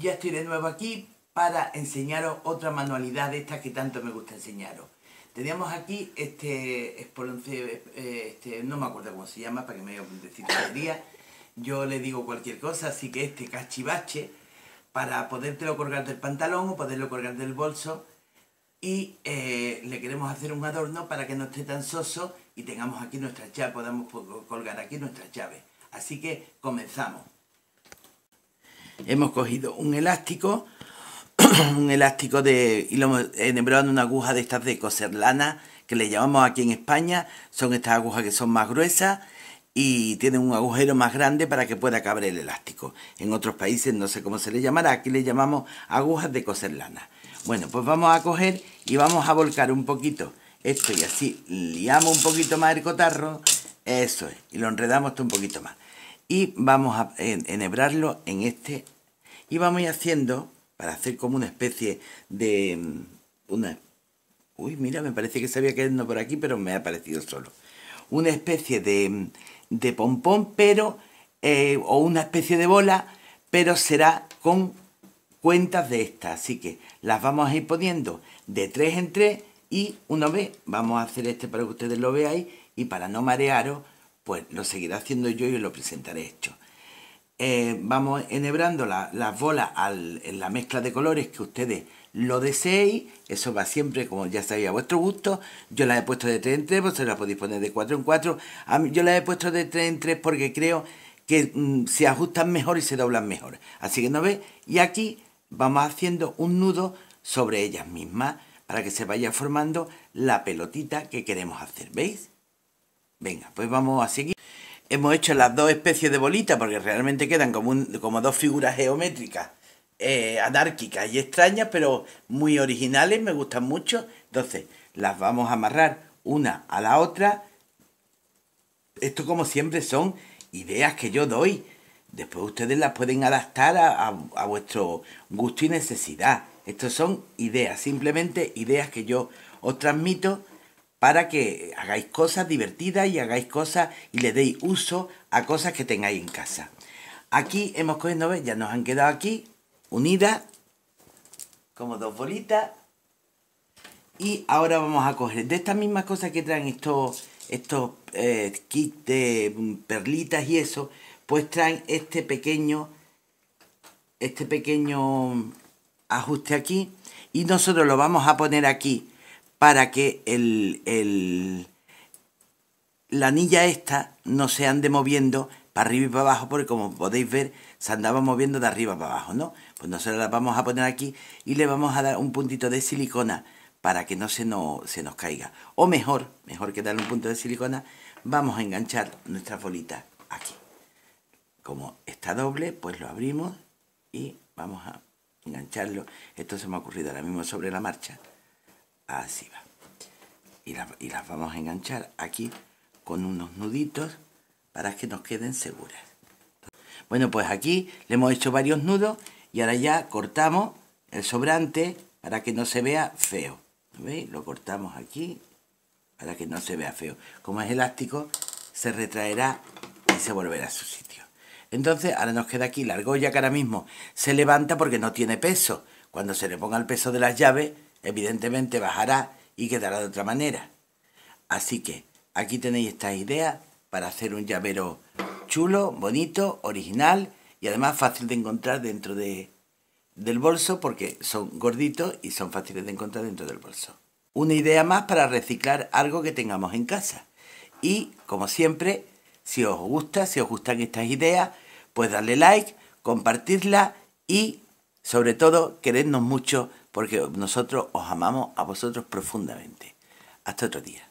Ya estoy de nuevo aquí para enseñaros otra manualidad de estas que tanto me gusta enseñaros. Teníamos aquí no me acuerdo cómo se llama, para que me decir todo el día. Yo le digo cualquier cosa, así que este cachivache, para podértelo colgar del pantalón o poderlo colgar del bolso. Y le queremos hacer un adorno para que no esté tan soso y tengamos aquí nuestra llave, podamos colgar aquí nuestras llaves. Así que comenzamos. Hemos cogido un elástico, un elástico de, y lo hemos enhebrado en una aguja de estas de coser lana, que le llamamos aquí en España. Son estas agujas que son más gruesas y tienen un agujero más grande para que pueda caber el elástico. En otros países no sé cómo se le llamará, aquí le llamamos agujas de coser lana. Bueno, pues vamos a coger y vamos a volcar un poquito esto y así liamos un poquito más el cotarro, eso es, y lo enredamos esto un poquito más. Y vamos a enhebrarlo en este, y vamos a ir haciendo, para hacer como una especie de, uy, mira, me parece que sabía que no por aquí, pero me ha parecido solo, una especie de pompón, pero, o una especie de bola, pero será con cuentas de estas, así que las vamos a ir poniendo de 3 en 3, y una vez, vamos a hacer este para que ustedes lo veáis, y para no marearos, pues lo seguiré haciendo yo y os lo presentaré hecho. Vamos enhebrando las bolas en la mezcla de colores que ustedes lo deseéis. Eso va siempre, como ya sabéis, a vuestro gusto. Yo las he puesto de 3 en 3, vosotros las podéis poner de 4 en 4. Yo las he puesto de 3 en 3 porque creo que se ajustan mejor y se doblan mejor. Así que no veis. Y aquí vamos haciendo un nudo sobre ellas mismas para que se vaya formando la pelotita que queremos hacer. ¿Veis? Venga, pues vamos a seguir. Hemos hecho las dos especies de bolitas porque realmente quedan como dos figuras geométricas, anárquicas y extrañas, pero muy originales, me gustan mucho. Entonces, las vamos a amarrar una a la otra. Esto, como siempre, son ideas que yo doy. Después ustedes las pueden adaptar a vuestro gusto y necesidad. Estas son ideas, simplemente ideas que yo os transmito, para que hagáis cosas divertidas y hagáis cosas y le deis uso a cosas que tengáis en casa. Aquí hemos cogido, ¿ves? Ya nos han quedado aquí unidas como dos bolitas. Y ahora vamos a coger de estas mismas cosas que traen estos kits de perlitas y eso, pues traen este pequeño ajuste aquí, y nosotros lo vamos a poner aquí para que la anilla esta no se ande moviendo para arriba y para abajo, porque como podéis ver, se andaba moviendo de arriba para abajo, ¿no? Pues nosotros la vamos a poner aquí y le vamos a dar un puntito de silicona para que no se nos caiga. O mejor que darle un punto de silicona, vamos a enganchar nuestras bolitas aquí. Como está doble, pues lo abrimos y vamos a engancharlo. Esto se me ha ocurrido ahora mismo sobre la marcha. Así va, y las vamos a enganchar aquí con unos nuditos para que nos queden seguras. Bueno, pues aquí le hemos hecho varios nudos y ahora ya cortamos el sobrante para que no se vea feo. ¿Veis? Lo cortamos aquí para que no se vea feo. Como es elástico, se retraerá y se volverá a su sitio. Entonces ahora nos queda aquí la argolla, que ahora mismo se levanta porque no tiene peso. Cuando se le ponga el peso de las llaves, evidentemente bajará y quedará de otra manera. Así que aquí tenéis estas ideas para hacer un llavero chulo, bonito, original y además fácil de encontrar dentro del bolso, porque son gorditos y son fáciles de encontrar dentro del bolso. Una idea más para reciclar algo que tengamos en casa. Y como siempre, si os gustan estas ideas, pues darle like, compartirla y sobre todo querednos mucho, porque nosotros os amamos a vosotros profundamente. Hasta otro día.